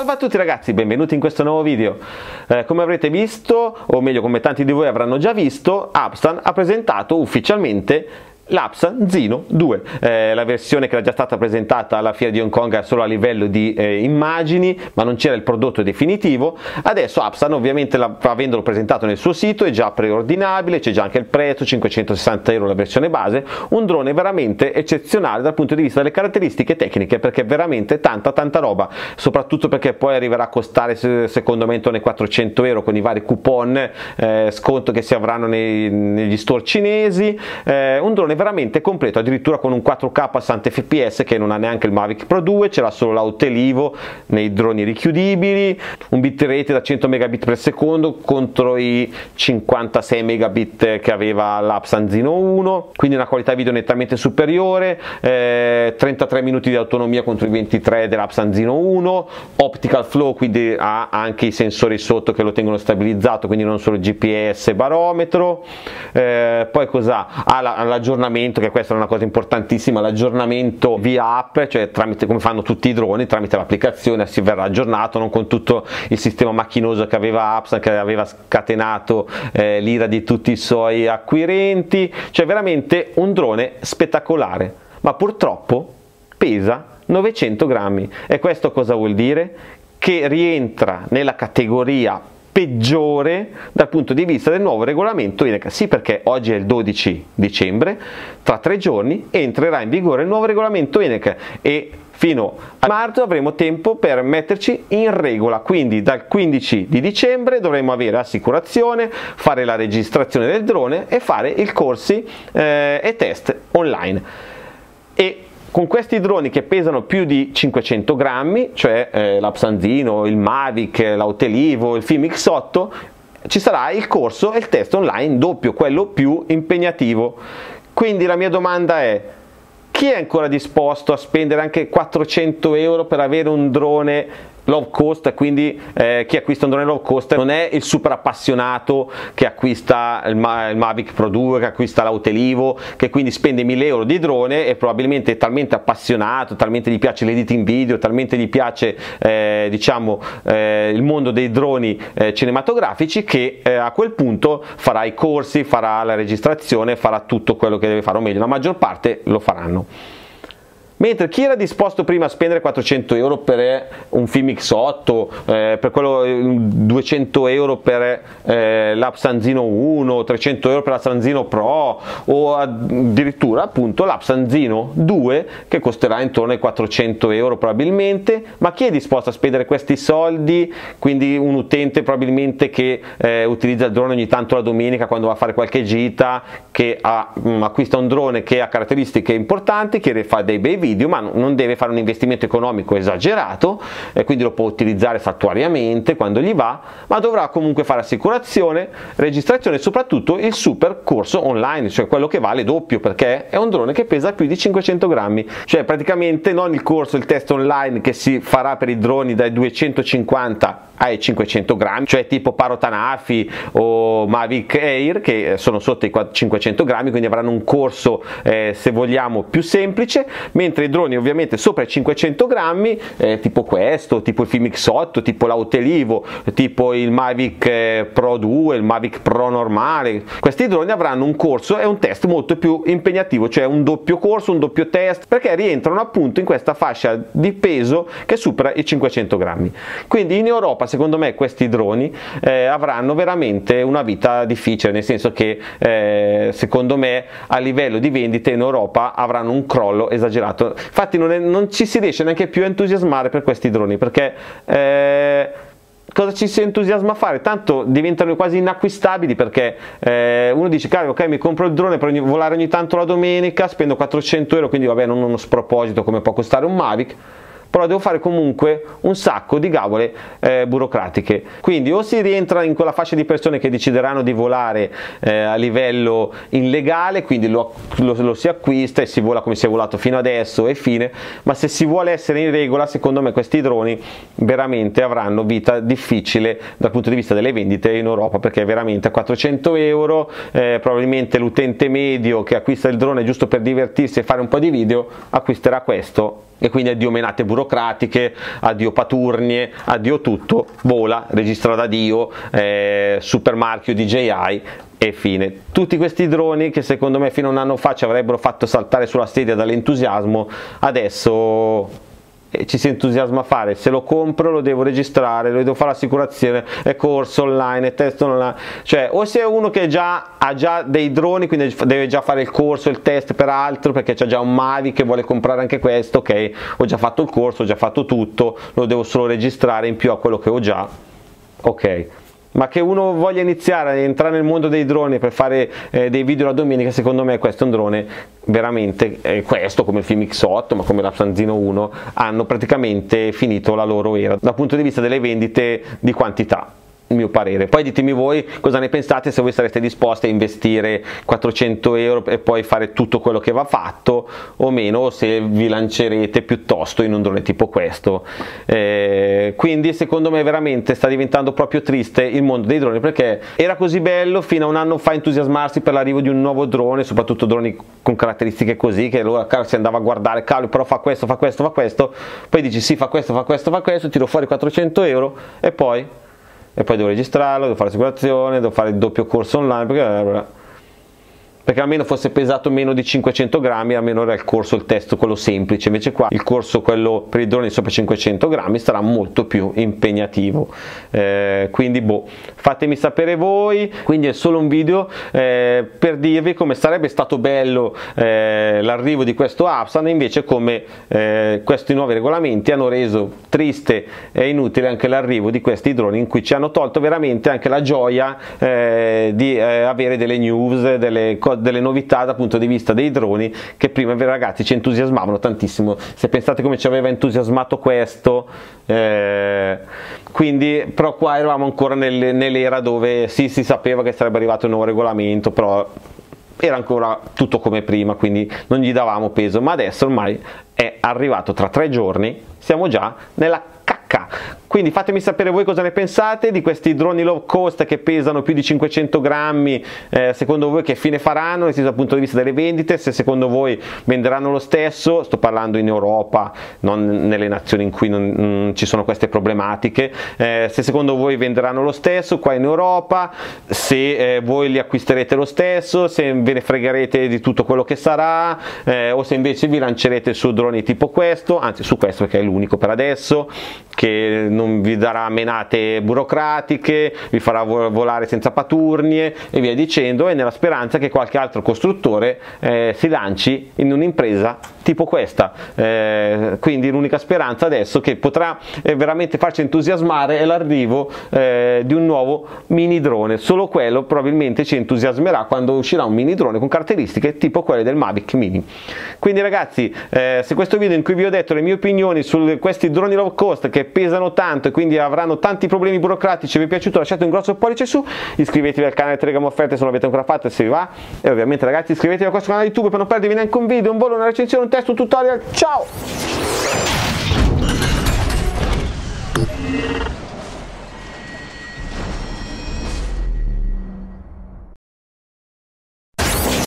Salve a tutti ragazzi, benvenuti in questo nuovo video. Come avrete visto, o meglio come tanti di voi avranno già visto, Hubsan ha presentato ufficialmente l'Hubsan Zino 2, la versione che era già stata presentata alla fiera di Hong Kong solo a livello di immagini, ma non c'era il prodotto definitivo. Adesso Hubsan, ovviamente avendolo presentato nel suo sito, è già preordinabile, c'è già anche il prezzo, 560 € la versione base, un drone veramente eccezionale dal punto di vista delle caratteristiche tecniche, perché è veramente tanta roba, soprattutto perché poi arriverà a costare secondo me intorno ai 400 € con i vari coupon sconto che si avranno negli store cinesi. Un drone veramente completo, addirittura con un 4K a 60 fps che non ha neanche il Mavic Pro 2, c'era solo l'Autel Evo nei droni richiudibili, un bitrate da 100 Mbps contro i 56 Mbps che aveva l'Hubsan Zino 1, quindi una qualità video nettamente superiore, 33 minuti di autonomia contro i 23 dell'Hubsan Zino 1, optical flow, quindi ha anche i sensori sotto che lo tengono stabilizzato, quindi non solo GPS e barometro. Poi cos'ha? Ha l'aggiornamento, che questa è una cosa importantissima, l'aggiornamento via app, cioè tramite, come fanno tutti i droni, tramite l'applicazione si verrà aggiornato, non con tutto il sistema macchinoso che aveva Hubsan, che aveva scatenato l'ira di tutti i suoi acquirenti. Cioè veramente un drone spettacolare, ma purtroppo pesa 900 grammi, e questo cosa vuol dire? Che rientra nella categoria peggiore dal punto di vista del nuovo regolamento ENAC. Sì, perché oggi è il 12 dicembre, tra 3 giorni entrerà in vigore il nuovo regolamento ENAC e fino a marzo avremo tempo per metterci in regola, quindi dal 15 di dicembre dovremo avere assicurazione, fare la registrazione del drone e fare i corsi e test online. E con questi droni che pesano più di 500 grammi, cioè l'Hubsan Zino, il Mavic, l'Autel Evo, il Fimi X8, ci sarà il corso e il test online doppio, quello più impegnativo. Quindi la mia domanda è: chi è ancora disposto a spendere anche 400 € per avere un drone low cost? Quindi chi acquista un drone low cost non è il super appassionato che acquista il Mavic Pro 2, che acquista l'Autel Evo, che quindi spende 1000 € di drone e probabilmente è talmente appassionato, talmente gli piace l'editing video, talmente gli piace il mondo dei droni cinematografici, che a quel punto farà i corsi, farà la registrazione, farà tutto quello che deve fare, o meglio la maggior parte lo faranno. Mentre chi era disposto prima a spendere 400 € per un Fimi X8, per quello 200 € per l'Hubsan Zino 1, 300 € per l'Hubsan Zino Pro, o addirittura appunto l'Hubsan Zino 2 che costerà intorno ai 400 € probabilmente, ma chi è disposto a spendere questi soldi? Quindi un utente probabilmente che utilizza il drone ogni tanto la domenica quando va a fare qualche gita, che acquista un drone che ha caratteristiche importanti, che fa dei bei video, ma non deve fare un investimento economico esagerato, e quindi lo può utilizzare fattuariamente quando gli va, ma dovrà comunque fare assicurazione, registrazione e soprattutto il super corso online, cioè quello che vale doppio, perché è un drone che pesa più di 500 grammi, cioè praticamente non il corso, il test online che si farà per i droni dai 250 ai 500 grammi, cioè tipo Parrot Anafi o Mavic Air, che sono sotto i 500 grammi, quindi avranno un corso se vogliamo più semplice, mentre i droni ovviamente sopra i 500 grammi tipo questo, tipo il Fimi X8, tipo l'Autel Evo, tipo il Mavic Pro 2, il Mavic Pro normale, questi droni avranno un corso e un test molto più impegnativo, cioè un doppio corso, un doppio test, perché rientrano appunto in questa fascia di peso che supera i 500 grammi. Quindi in Europa secondo me questi droni avranno veramente una vita difficile, nel senso che secondo me a livello di vendite in Europa avranno un crollo esagerato. Infatti non ci si riesce neanche più a entusiasmare per questi droni, perché cosa ci si entusiasma a fare? Tanto diventano quasi inacquistabili, perché uno dice: cavolo, ok, mi compro il drone per volare ogni tanto la domenica, spendo 400 €, quindi vabbè, non uno sproposito come può costare un Mavic, però devo fare comunque un sacco di gavole burocratiche. Quindi o si rientra in quella fascia di persone che decideranno di volare a livello illegale, quindi lo si acquista e si vola come si è volato fino adesso e fine, ma se si vuole essere in regola secondo me questi droni veramente avranno vita difficile dal punto di vista delle vendite in Europa, perché veramente a 400 € probabilmente l'utente medio che acquista il drone giusto per divertirsi e fare un po' di video acquisterà questo, e quindi addio menate burocratiche, burocratiche, addio paturnie, addio tutto, vola, registra da Dio, supermarchio DJI e fine. Tutti questi droni che secondo me fino a un anno fa ci avrebbero fatto saltare sulla sedia dall'entusiasmo, adesso ci si entusiasma a fare, se lo compro lo devo registrare, lo devo fare assicurazione, è corso online, è test online, cioè o se è uno che già ha già dei droni, quindi deve già fare il corso, il test per altro, perché c'è già un Mavic che vuole comprare anche questo, ok, ho già fatto il corso, ho già fatto tutto, lo devo solo registrare in più a quello che ho già, ok. Ma che uno voglia iniziare a entrare nel mondo dei droni per fare dei video la domenica, secondo me questo è un drone veramente, questo come il Fimi X8 ma come l'Hubsan Zino 1 hanno praticamente finito la loro era dal punto di vista delle vendite di quantità, il mio parere. Poi ditemi voi cosa ne pensate, se voi sareste disposti a investire 400 euro e poi fare tutto quello che va fatto o meno, o se vi lancerete piuttosto in un drone tipo questo. Quindi secondo me veramente sta diventando proprio triste il mondo dei droni, perché era così bello fino a un anno fa entusiasmarsi per l'arrivo di un nuovo drone, soprattutto droni con caratteristiche così, che allora si andava a guardare, cavolo però fa questo, fa questo, fa questo, poi dici sì fa questo, fa questo, fa questo, tiro fuori 400 euro e poi devo registrarlo, devo fare assicurazione, devo fare il doppio corso online, perché almeno fosse pesato meno di 500 grammi, almeno era il corso, il test, quello semplice, invece qua il corso, quello per i droni sopra 500 grammi, sarà molto più impegnativo, quindi boh, fatemi sapere voi. Quindi è solo un video per dirvi come sarebbe stato bello l'arrivo di questo Hubsan, invece come questi nuovi regolamenti hanno reso triste e inutile anche l'arrivo di questi droni, in cui ci hanno tolto veramente anche la gioia di avere delle news, delle novità dal punto di vista dei droni, che prima ragazzi ci entusiasmavano tantissimo, se pensate come ci aveva entusiasmato questo, quindi però qua eravamo ancora nell'era dove sì, si sapeva che sarebbe arrivato un nuovo regolamento, però era ancora tutto come prima, quindi non gli davamo peso, ma adesso ormai è arrivato tra 3 giorni, siamo già nella cacca. Quindi fatemi sapere voi cosa ne pensate di questi droni low cost che pesano più di 500 grammi, secondo voi che fine faranno, nel senso dal punto di vista delle vendite, se secondo voi venderanno lo stesso, sto parlando in Europa, non nelle nazioni in cui non ci sono queste problematiche, se secondo voi venderanno lo stesso qua in Europa, se voi li acquisterete lo stesso, se ve ne fregherete di tutto quello che sarà, o se invece vi lancerete su droni tipo questo, anzi su questo perché è l'unico per adesso, che non vi darà menate burocratiche, vi farà volare senza paturnie e via dicendo, e nella speranza che qualche altro costruttore si lanci in un'impresa tipo questa, quindi l'unica speranza adesso che potrà veramente farci entusiasmare è l'arrivo di un nuovo mini drone, solo quello probabilmente ci entusiasmerà quando uscirà un mini drone con caratteristiche tipo quelle del Mavic Mini. Quindi ragazzi, se questo video in cui vi ho detto le mie opinioni su questi droni low cost che pesano tanto e quindi avranno tanti problemi burocratici vi è piaciuto, lasciate un grosso pollice su, iscrivetevi al canale Telegram Offerte se non l'avete ancora fatto, se vi va, e ovviamente ragazzi iscrivetevi a questo canale YouTube per non perdervi neanche un video, un volo, una recensione, un testo, un tutorial. Ciao!